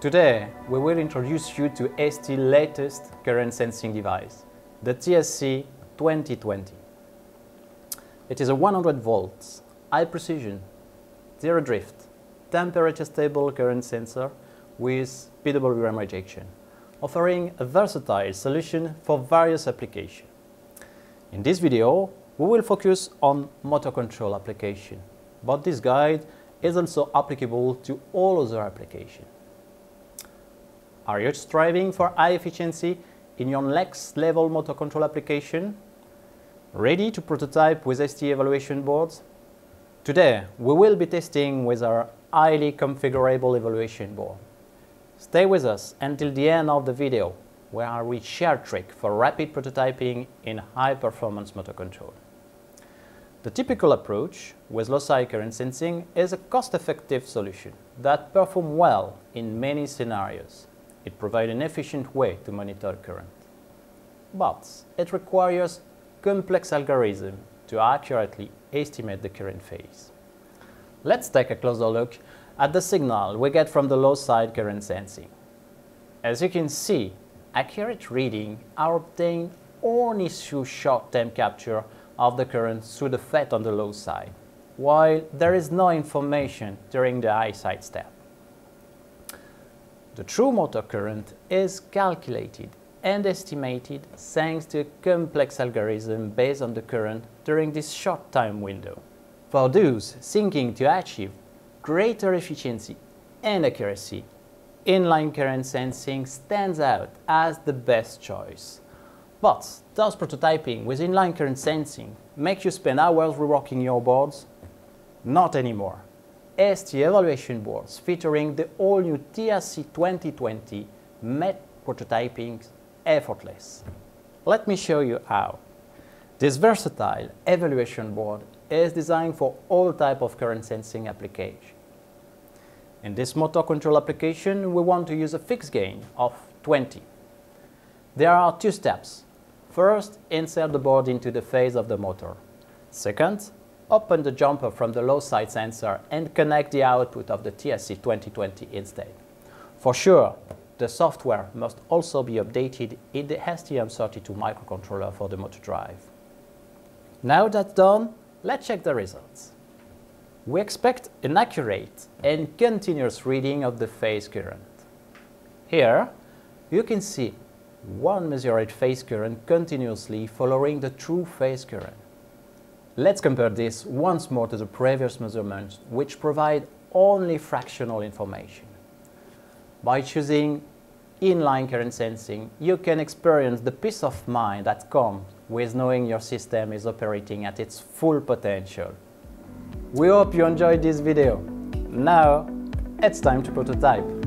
Today, we will introduce you to ST's latest current sensing device, the TSC2020. It is a 100 volts, high precision, zero drift, temperature stable current sensor with PWM rejection, offering a versatile solution for various applications. In this video, we will focus on motor control application, but this guide is also applicable to all other applications. Are you striving for high efficiency in your next level motor control application? Ready to prototype with ST evaluation boards? Today, we will be testing with our highly configurable evaluation board. Stay with us until the end of the video, where we share tricks for rapid prototyping in high-performance motor control. The typical approach with low-side current sensing is a cost-effective solution that performs well in many scenarios. It provides an efficient way to monitor current. But it requires complex algorithms to accurately estimate the current phase. Let's take a closer look at the signal we get from the low-side current sensing. As you can see, accurate readings are obtained only through short-term capture of the current through the FET on the low side, while there is no information during the high side step. The true motor current is calculated and estimated thanks to a complex algorithm based on the current during this short time window. For those seeking to achieve greater efficiency and accuracy, inline current sensing stands out as the best choice. But does prototyping with inline current sensing make you spend hours reworking your boards? Not anymore. ST evaluation boards featuring the all-new TSC2020 made prototyping effortless. Let me show you how. This versatile evaluation board is designed for all types of current sensing application. In this motor control application, we want to use a fixed gain of 20. There are two steps. First, insert the board into the phase of the motor. Second, open the jumper from the low side sensor and connect the output of the TSC2020 instead. For sure, the software must also be updated in the STM32 microcontroller for the motor drive. Now that's done, let's check the results. We expect an accurate and continuous reading of the phase current. Here, you can see one measured phase current continuously following the true phase current. Let's compare this once more to the previous measurements, which provide only fractional information. By choosing inline current sensing, you can experience the peace of mind that comes with knowing your system is operating at its full potential. We hope you enjoyed this video. Now, it's time to prototype.